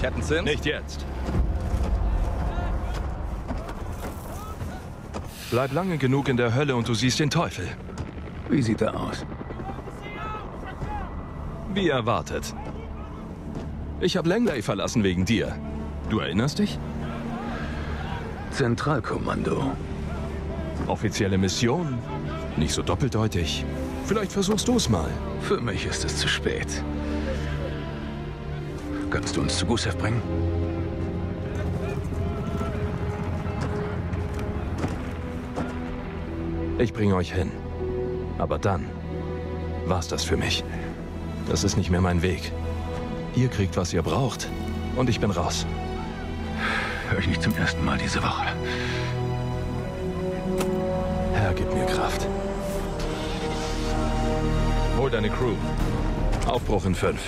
Captain Sims? Nicht jetzt. Bleib lange genug in der Hölle und du siehst den Teufel. Wie sieht er aus? Wie erwartet. Ich habe Langley verlassen wegen dir. Du erinnerst dich? Zentralkommando. Offizielle Mission. Nicht so doppeldeutig. Vielleicht versuchst du es mal. Für mich ist es zu spät. Kannst du uns zu Gusev bringen? Ich bringe euch hin. Aber dann war's das für mich. Das ist nicht mehr mein Weg. Ihr kriegt, was ihr braucht. Und ich bin raus. Hör ich nicht zum ersten Mal diese Woche. Herr, gib mir Kraft. Hol deine Crew. Aufbruch in 5.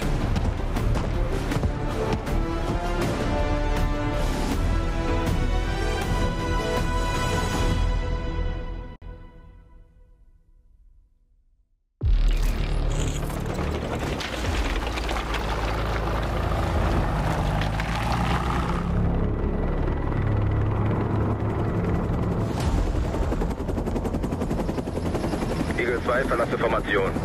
Verlasse Formation. 5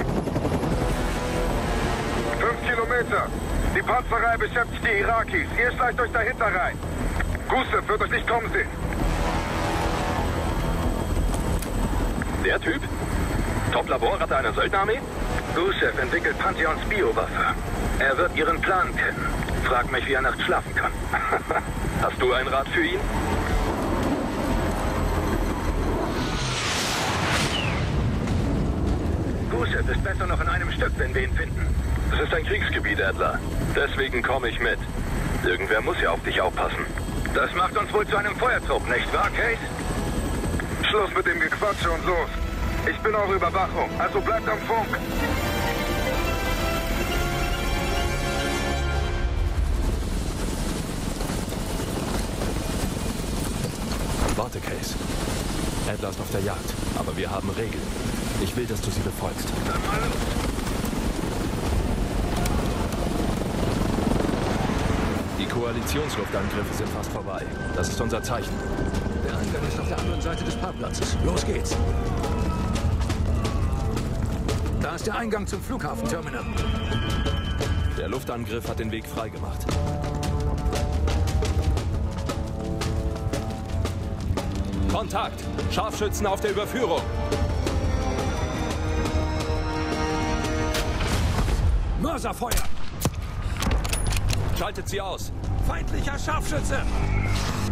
Kilometer. Die Panzerei beschäftigt die Irakis. Ihr schleicht euch dahinter rein. Gusev wird euch nicht kommen sehen. Der Typ? Top-Labor hat einer Söldnerarmee? Gusev entwickelt Pantheons Biowaffe. Er wird ihren Plan kennen. Frag mich, wie er nachts schlafen kann. Hast du einen Rat für ihn? Gusev ist besser noch in einem Stück, wenn wir ihn finden. Es ist ein Kriegsgebiet, Adler. Deswegen komme ich mit. Irgendwer muss ja auf dich aufpassen. Das macht uns wohl zu einem Feuertrupp, nicht wahr, Case? Schluss mit dem Gequatsche und los. Ich bin eure Überwachung, also bleibt am Funk. Warte, Case. Adler ist auf der Jagd, aber wir haben Regeln. Ich will, dass du sie befolgst. Die Koalitionsluftangriffe sind fast vorbei. Das ist unser Zeichen. Der Eingang ist auf der anderen Seite des Parkplatzes. Los geht's. Da ist der Eingang zum Flughafenterminal. Der Luftangriff hat den Weg freigemacht. Kontakt! Scharfschützen auf der Überführung! Mörserfeuer! Schaltet sie aus! Feindlicher Scharfschütze!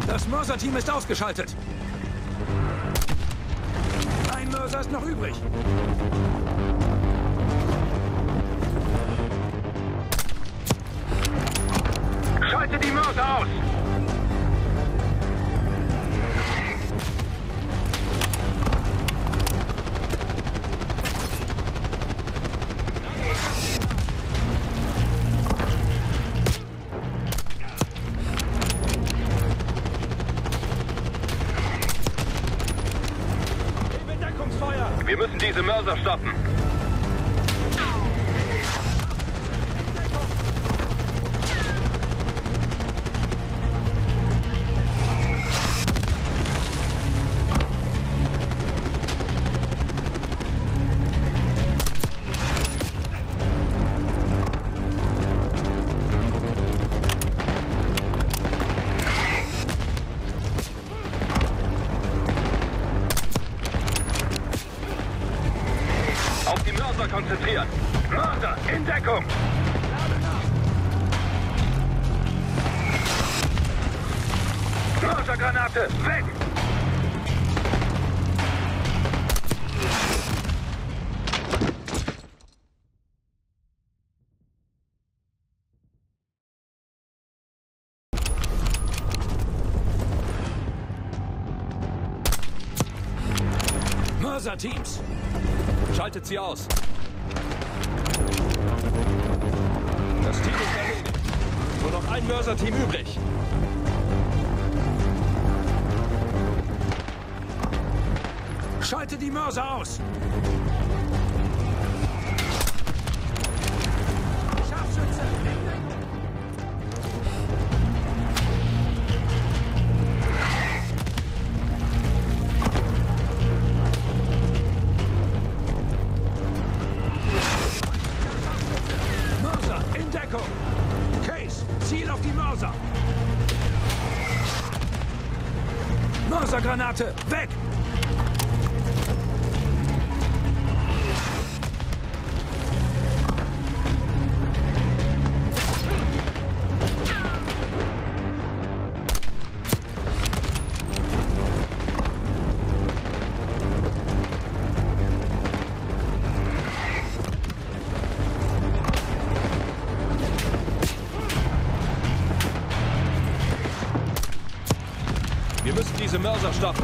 Das Mörserteam ist ausgeschaltet! Ein Mörser ist noch übrig! Schalte die Mörser aus! Wir müssen diese Mörser stoppen. Konzentrieren. Mörder in Deckung! Mörsergranate weg! Mörserteams! Schaltet sie aus! Das Team ist erledigt. Nur noch ein Mörser-Team übrig. Schalte die Mörser aus! Scharfschütze! Mörsergranate! Weg! Wir müssen diese Mörser stoppen.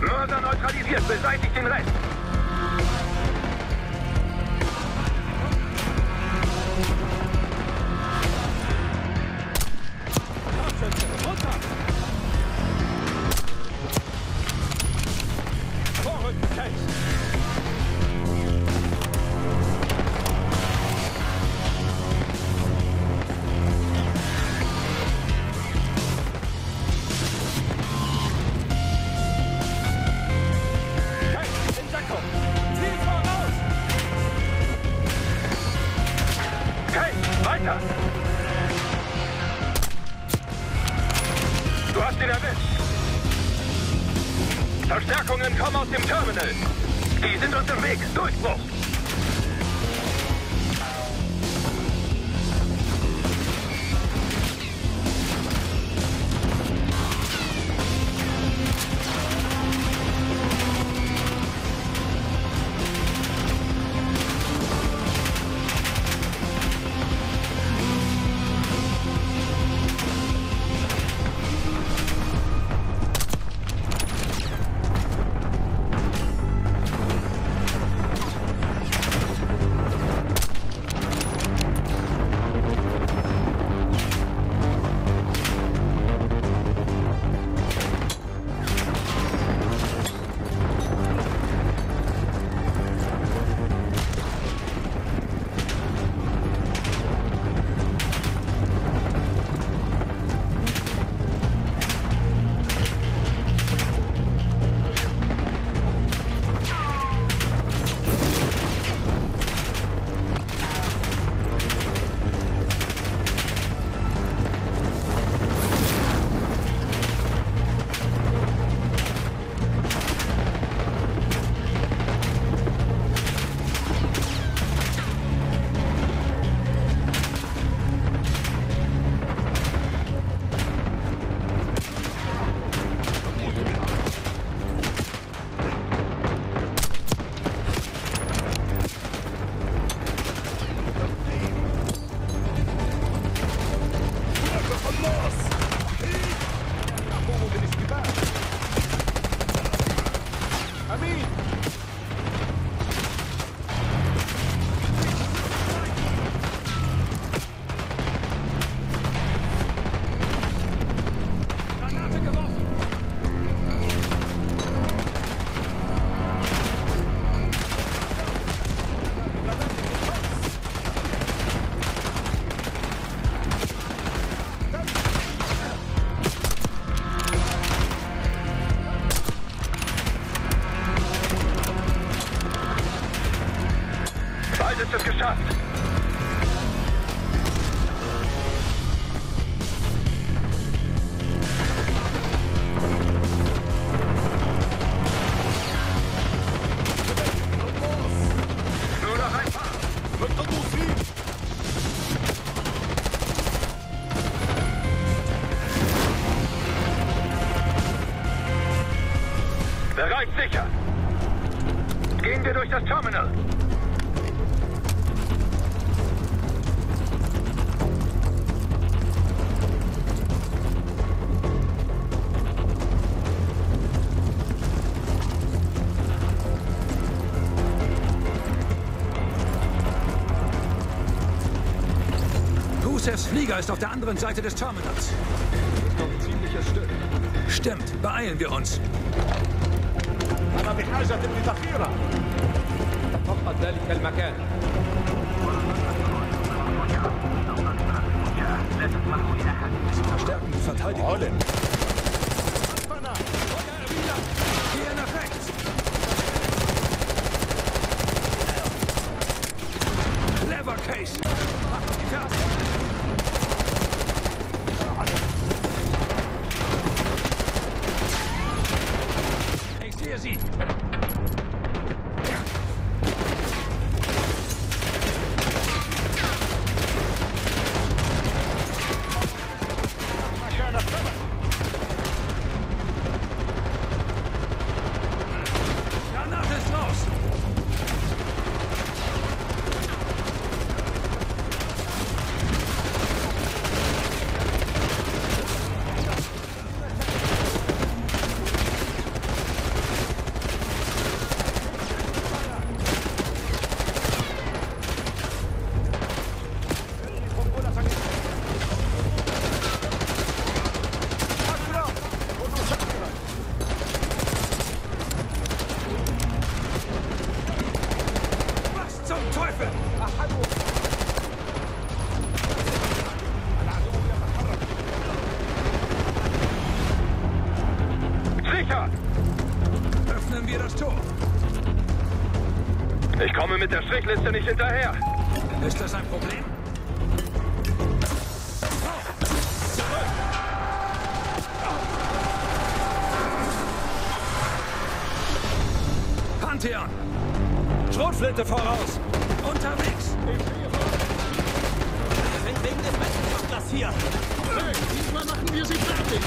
Mörser neutralisiert, beseitigt den Rest. Du hast ihn erwischt. Verstärkungen kommen aus dem Terminal. Die sind uns im Weg. Durchbruch. Ist es geschafft. Nur noch ein paar. Bereit, sicher. Gehen wir durch das Terminal. Chefs Flieger ist auf der anderen Seite des Terminals. Das ist doch ein ziemliches Stück. Stimmt, beeilen wir uns. أنا بحاجة لذخيرة. فقط ذلك المكان. Verstärken die Verteidigung. Rollen. Hier nach rechts. Clever Case. Ich sehe sie. Ich komme mit der Strichliste nicht hinterher. Ist das ein Problem? Pantheon! Schrotflinte voraus! Unterwegs! Wenn wegen des Menschen kommt das hier! Diesmal machen wir sie fertig!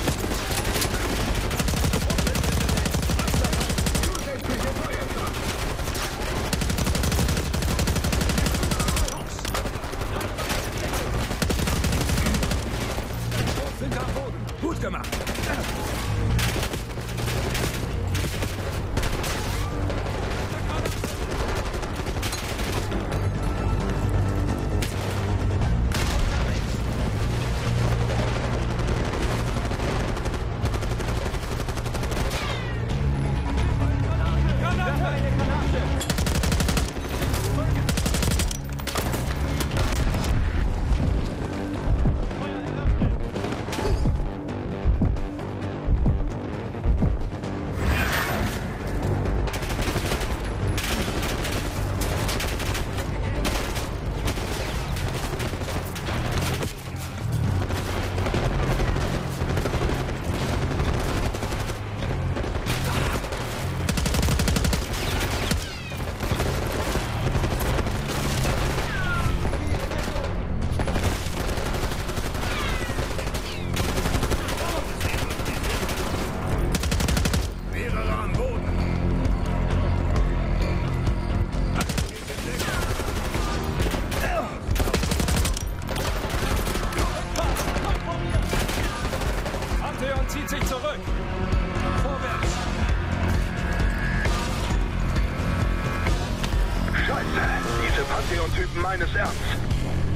Meines Ernst.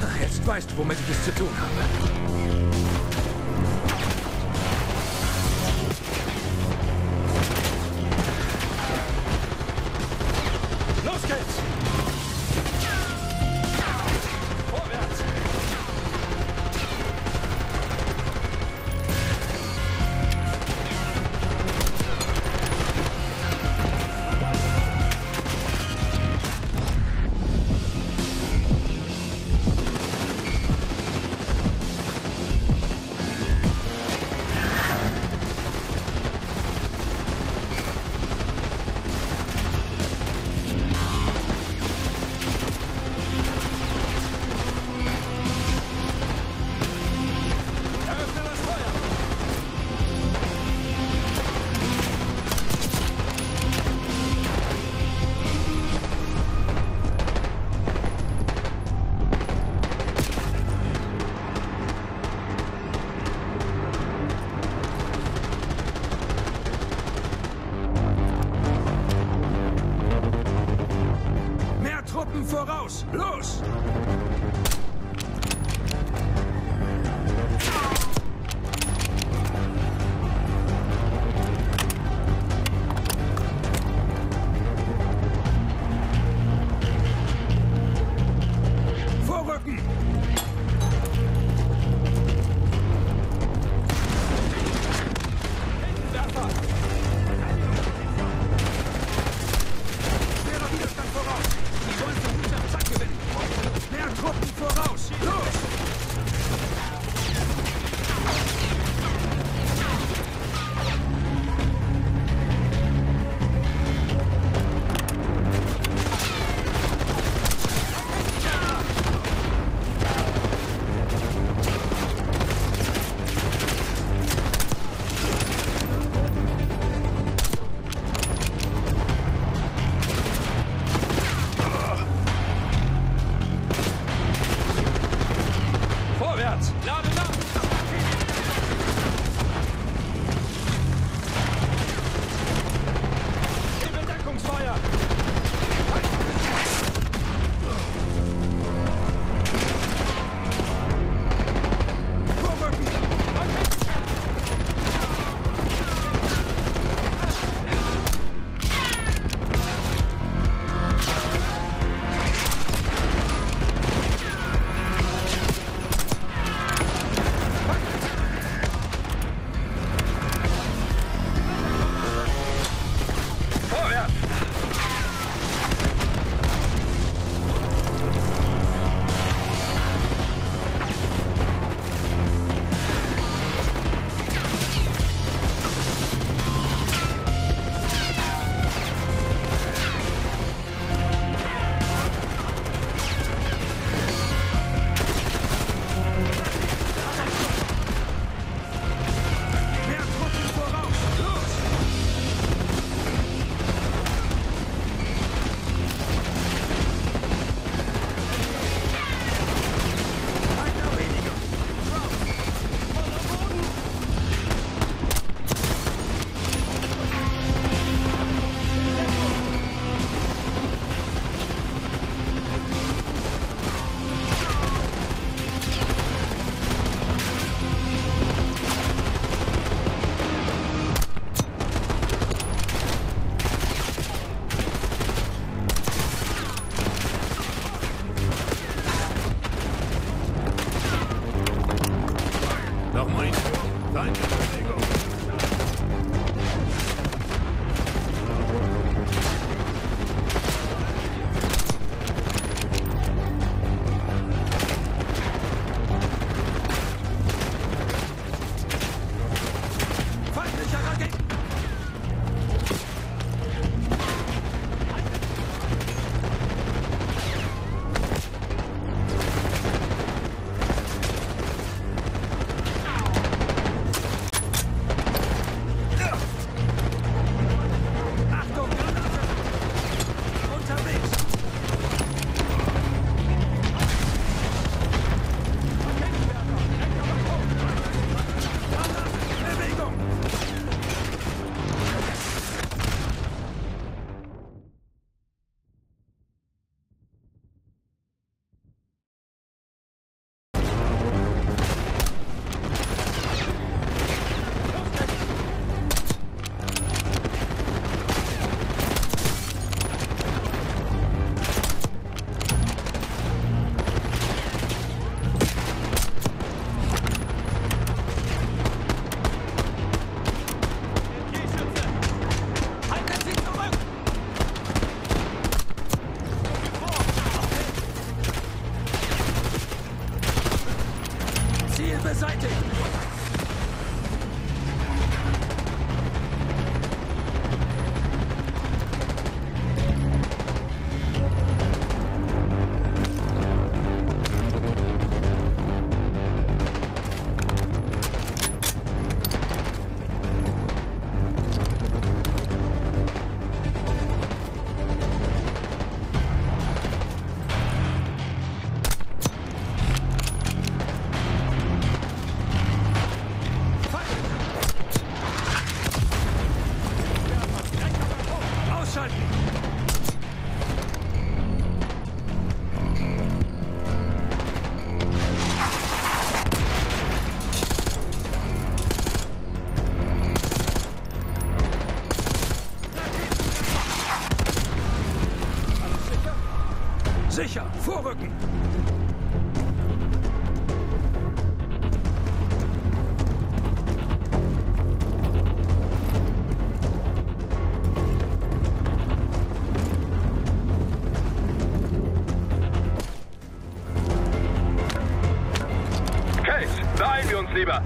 Ach, jetzt weißt du, womit ich es zu tun habe. Los geht's! Vorwärts! Voraus! Los! Sicher, vorrücken! Case, beeilen wir uns lieber!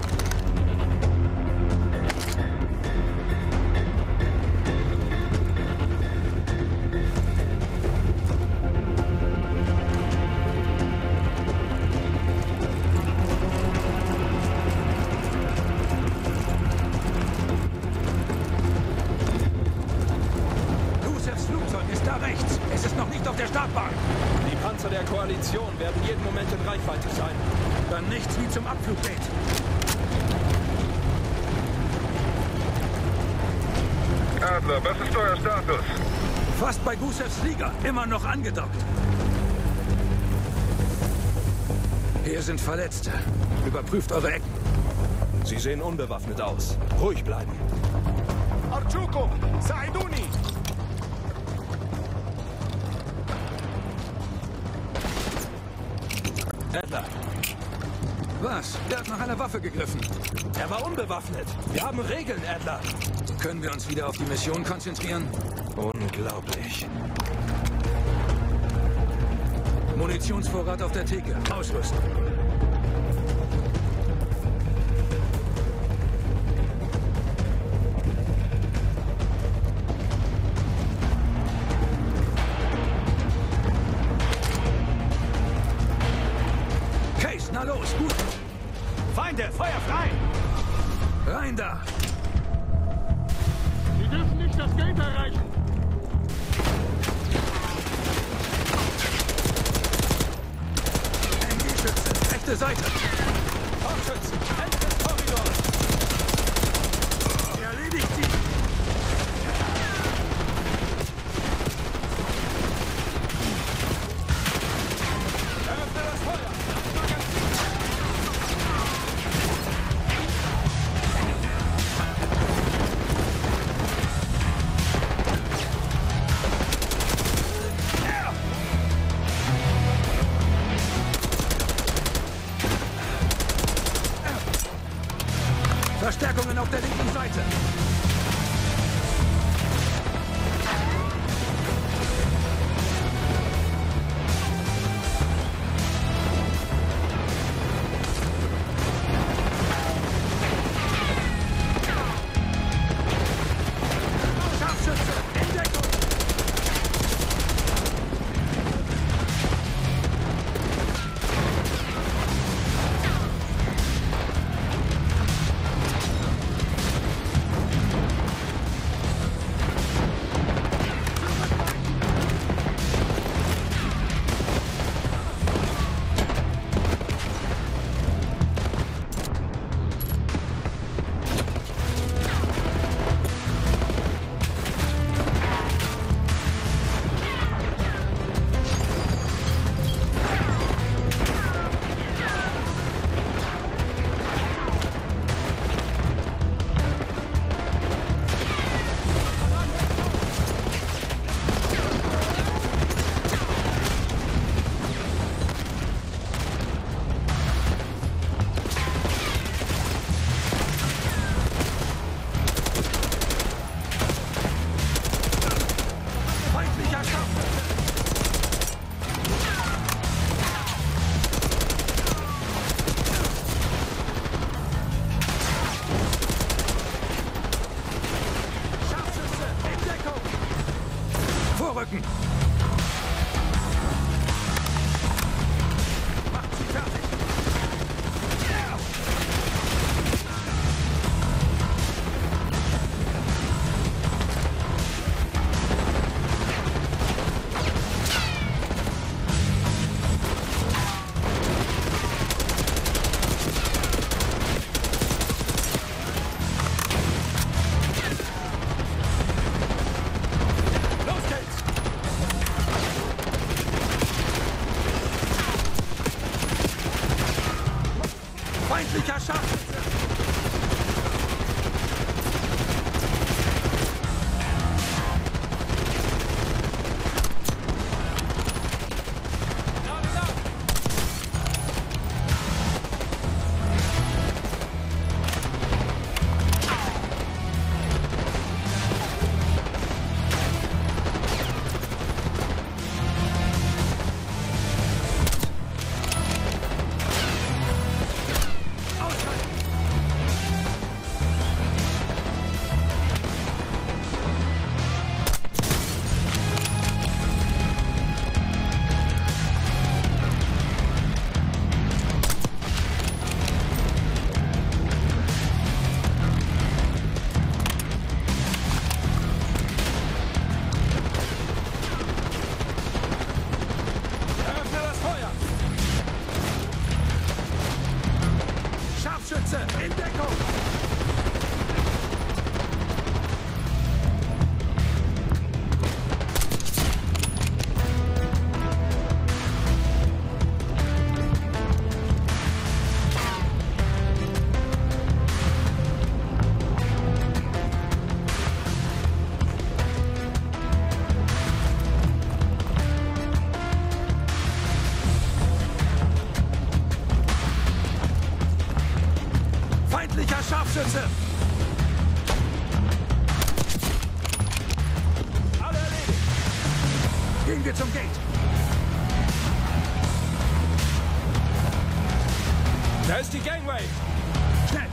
Werden jeden Moment in Reichweite sein. Dann nichts wie zum Abflug lädt. Adler, was ist euer Status? Fast bei Gusews Flieger, immer noch angedockt. Hier sind Verletzte. Überprüft eure Ecken. Sie sehen unbewaffnet aus. Ruhig bleiben. Archuko, Saiduni! Adler. Was? Der hat nach einer Waffe gegriffen. Er war unbewaffnet. Wir haben Regeln, Adler. Können wir uns wieder auf die Mission konzentrieren? Unglaublich. Munitionsvorrat auf der Theke. Ausrüsten. Feuer frei! Rein da! Sie dürfen nicht das Geld erreichen! MG-Schützen, rechte Seite! Torschützen, Ende des Korridors! Erledigt sie! Eröffne das Feuer! Verstärkungen auf der linken Seite. Feindlicher Scharfschütze! Scharfschütze! Alle erledigt! Gehen wir zum Gate! Da ist die Gangway! Schnell!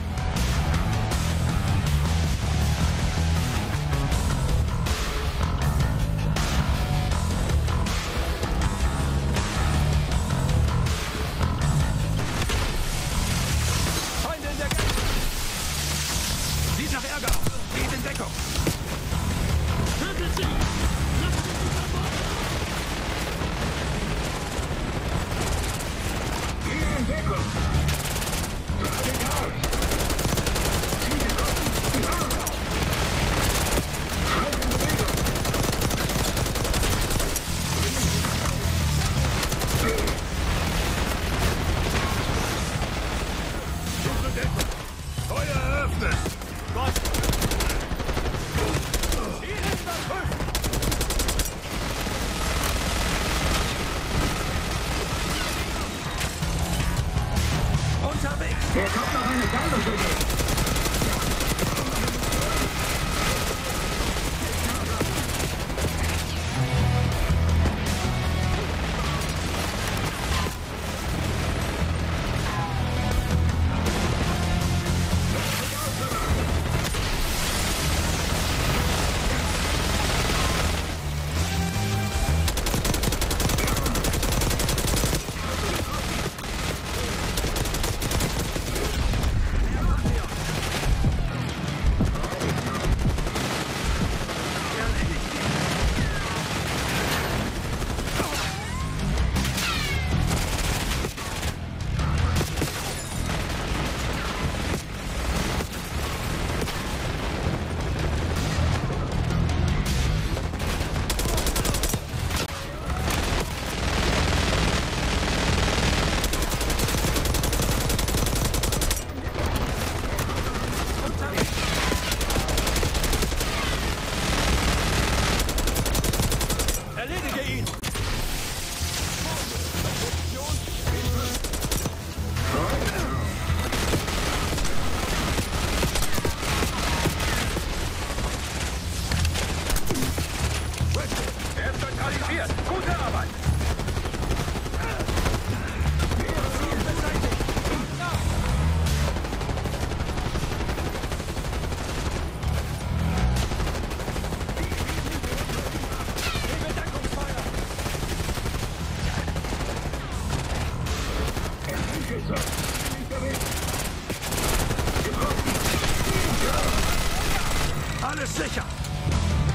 Alles sicher!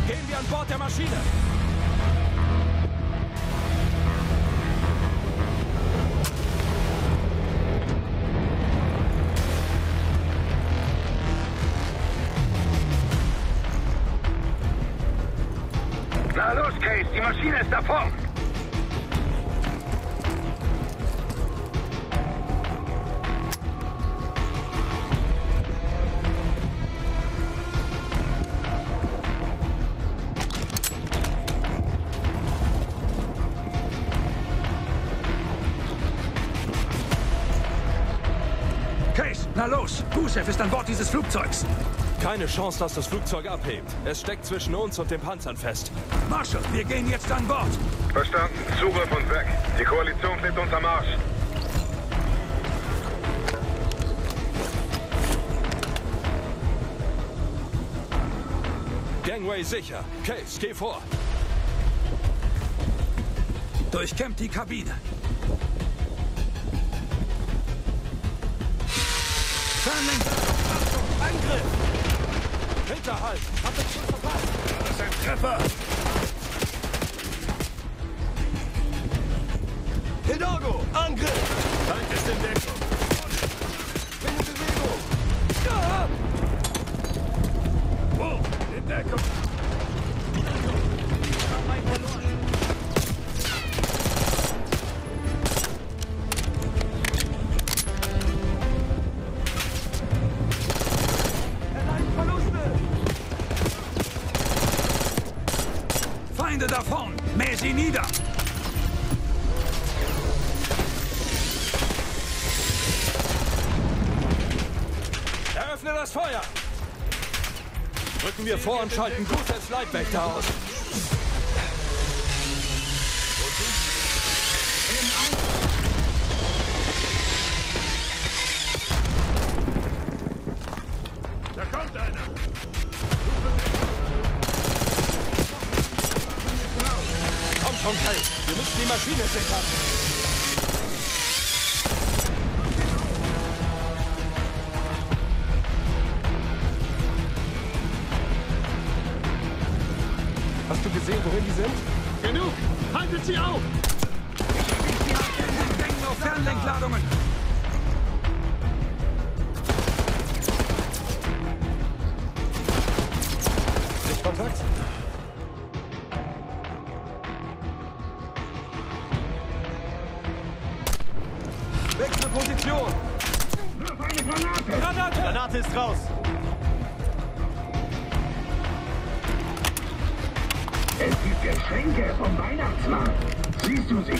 Gehen wir an Bord der Maschine! Na los, Case! Die Maschine ist davon! Na los, Buschew ist an Bord dieses Flugzeugs. Keine Chance, dass das Flugzeug abhebt. Es steckt zwischen uns und den Panzern fest. Marshall, wir gehen jetzt an Bord. Verstanden, Zugriff und weg. Die Koalition steht unter Marsch. Gangway sicher. Case, geh vor. Durchkämmt die Kabine. Angriff! Hinterhalt! Hab den Schuss verpasst! Das ist ein Treffer! Hidalgo! Angriff! Feind ist in Deckung! Bin in Bewegung! Ja! Oh! In Deckung! Ich hab meinen verloren! Davon! Mäh sie nieder! Öffne das Feuer! Rücken wir vor und schalten gut als Leibwächter aus. Da kommt einer! Komm schon, Kai! Wir müssen die Maschine sichern! Hast du gesehen, wohin die sind? Genug! Haltet sie auf! Ich denke auf Fernlenkladungen! Sichtkontakt? Wechsel Position! Wirf eine Granate! Granate! Granate ist raus! Es gibt Geschenke vom Weihnachtsmarkt. Siehst du sie?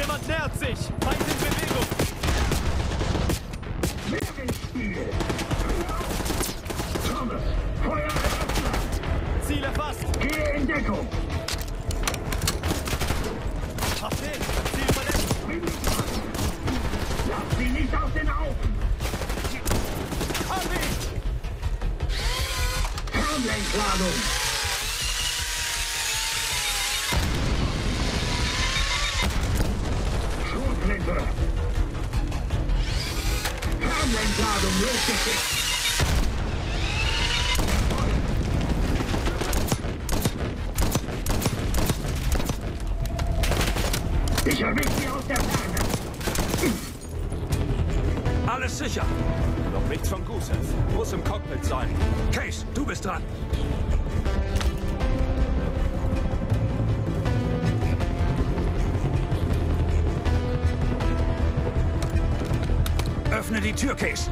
Jemand nähert sich. Feind in Bewegung. Meeresspiegel. Thomas, Feuer eröffnet. Ziel erfasst. Gehe in Deckung. Kapitän, Ziel verletzt. Lass sie nicht aus den Augen. Harvey! Lenkladung. Schrotflinte. Fernlenkladung losgeschickt. Ich erwische sie aus der Ferne. Alles sicher. Noch nichts von Gusev. Muss im Cockpit sein. Case, du bist dran. Öffne die Tür, Case.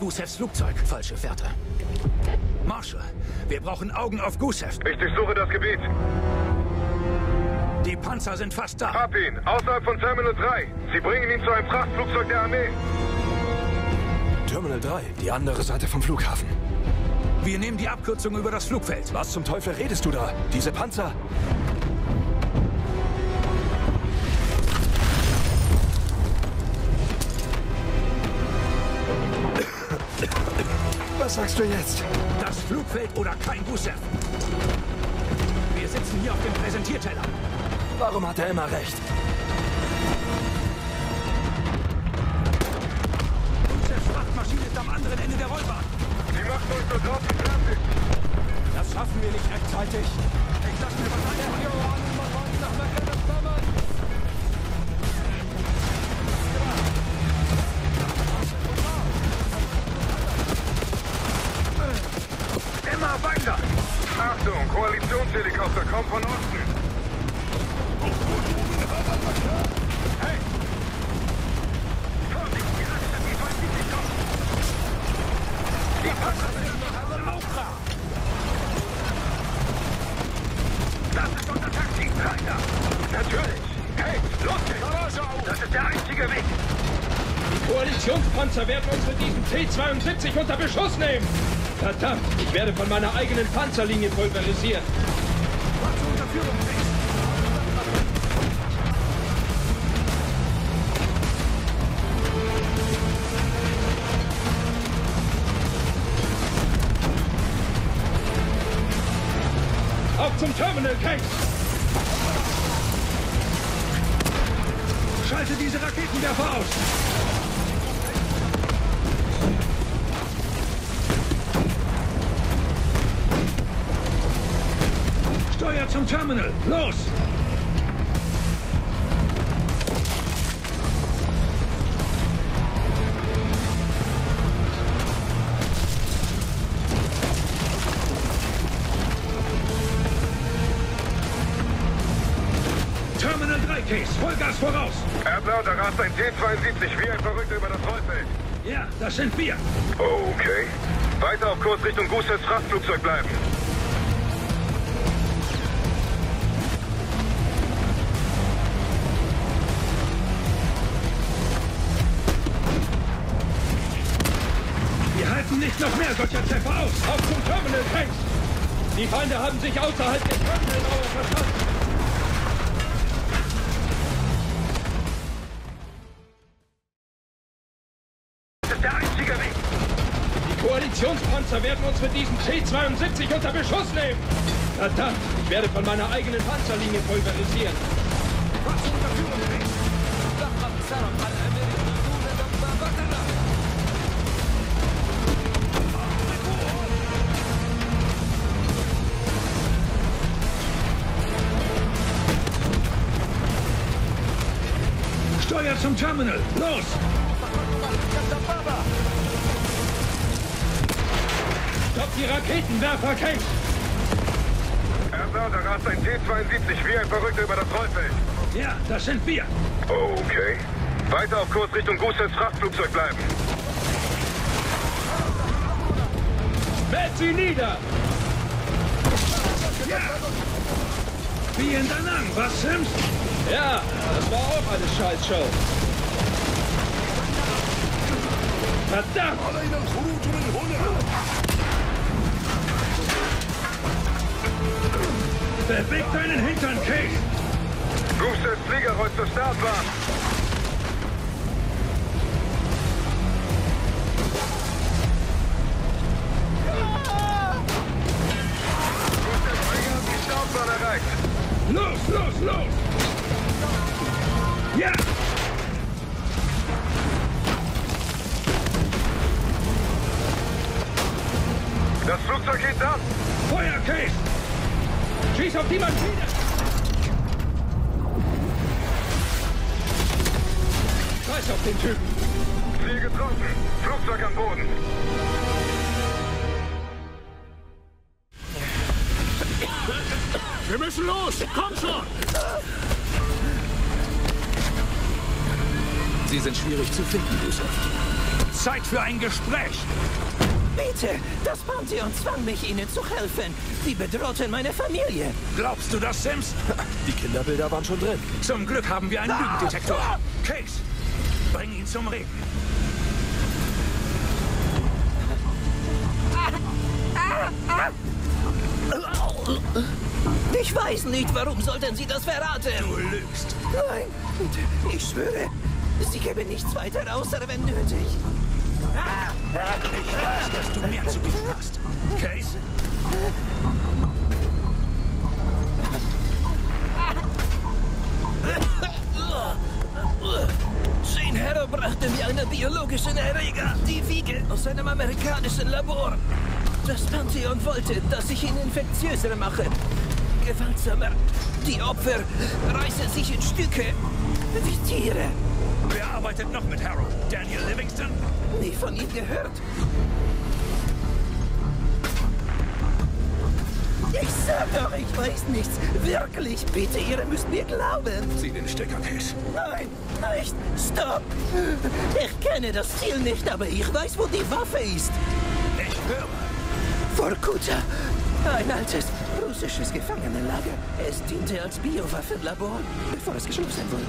Gusevs Flugzeug. Falsche Fährte. Marshal, wir brauchen Augen auf Gusev. Ich durchsuche das Gebiet. Die Panzer sind fast da. Hab ihn, außerhalb von Terminal 3. Sie bringen ihn zu einem Frachtflugzeug der Armee. Terminal 3, die andere Seite vom Flughafen. Wir nehmen die Abkürzung über das Flugfeld. Was zum Teufel redest du da? Diese Panzer... Was sagst du jetzt? Das Flugfeld oder kein Gusev. Wir sitzen hier auf dem Präsentierteller. Warum hat er immer recht? Gusevs Frachtmaschine ist am anderen Ende der Rollbahn. Sie macht uns so drauf und fertig. Das schaffen wir nicht rechtzeitig. Ich lasse mir was an. Achtung, Koalitionshelikopter kommt von unten. Hey! Vorsicht, die Achse, die weiß nicht, die kommt. Die Panzer sind unter Laufra. Das ist unser Taxi-Reiter. Natürlich. Hey, los geht's. Das ist der einzige Weg. Die Koalitionspanzer werden uns mit diesem T-72 unter Beschuss nehmen. Verdammt, ich werde von meiner eigenen Panzerlinie pulverisiert. Panzer unter Führung, links. Auf zum Terminal, Case! Schalte diese Raketenwerfer aus! Steuer zum Terminal! Los! Terminal 3! T. Vollgas voraus! Erblau, da rast ein T-72 wie ein Verrückter über das Rollfeld. Ja, das sind wir. Okay. Weiter auf Kurs Richtung Gooseheads Frachtflugzeug bleiben. Wir halten nicht noch mehr solcher Treffer aus. Auf zum Terminal, Tanks! Die Feinde haben sich außerhalb der Terminalmauer verstanden. Koalitionspanzer werden uns mit diesem T-72 unter Beschuss nehmen. Verdammt, ich werde von meiner eigenen Panzerlinie pulverisieren. Steuer zum Terminal, los! Die Raketenwerfer kämpfen! Erblau, da rast ein T-72 wie ein Verrückter über das Rollfeld. Ja, das sind wir. Okay. Weiter auf Kurs Richtung Gooseheads Frachtflugzeug bleiben. Wälz sie nieder! Ja! Wie in Danang, was Sims? Ja, das war auch eine Scheißshow. Verdammt! Beweg deinen Hintern, Case! Gooseheads Fliegerroll zur Startbahn! Ja! Gooseheads Flieger hat die Startbahn erreicht! Los, los, los! Ja! Das Flugzeug geht ab! Feuer, Case! Schieß auf die Maschine! Scheiß auf den Typen! Ziel getroffen! Flugzeug am Boden! Wir müssen los! Komm schon! Sie sind schwierig zu finden, Yusuf. Zeit für ein Gespräch! Bitte! Das Pantheon zwang mich, Ihnen zu helfen. Sie bedrohten meine Familie. Glaubst du das, Sims? Die Kinderbilder waren schon drin. Zum Glück haben wir einen Lügendetektor. Case, bring ihn zum Reden. Ich weiß nicht, warum sollten Sie das verraten? Du lügst. Nein, ich schwöre, Sie geben nichts weiter, außer wenn nötig. Ich weiß, dass du mehr zu bieten hast. Case? Jean Harrow brachte mir einen biologischen Erreger, die Wiege, aus einem amerikanischen Labor. Das Pantheon wollte, dass ich ihn infektiöser mache. Gewaltsamer. Die Opfer reißen sich in Stücke wie Tiere. Wer arbeitet noch mit Harrow? Daniel Livingston? Nie von ihm gehört. Ich sag doch, ich weiß nichts. Wirklich, bitte, ihr müsst mir glauben. Zieh den Stecker, Case. Nein, nicht. Stopp. Ich kenne das Ziel nicht, aber ich weiß, wo die Waffe ist. Ich höre. Vorkuta. Ein altes russisches Gefangenenlager. Es diente als Biowaffenlabor, bevor es geschlossen wurde.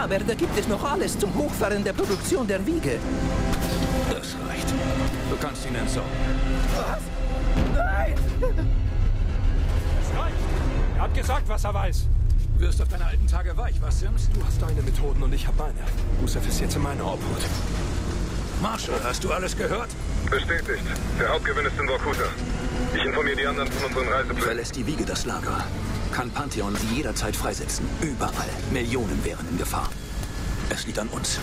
Aber da gibt es noch alles zum Hochfahren der Produktion der Wiege. Das reicht. Du kannst ihn entsorgen. Was? Nein! Das reicht. Er hat gesagt, was er weiß. Du wirst auf deine alten Tage weich, was, Sims? Du hast deine Methoden und ich habe meine. Yusuf ist jetzt in meiner Obhut. Marshall, hast du alles gehört? Bestätigt. Der Hauptgewinn ist in Vorkuta. Ich informiere die anderen von unseren Reiseplänen. Verlässt die Wiege das Lager, kann Pantheon sie jederzeit freisetzen. Überall. Millionen wären in Gefahr. Es liegt an uns.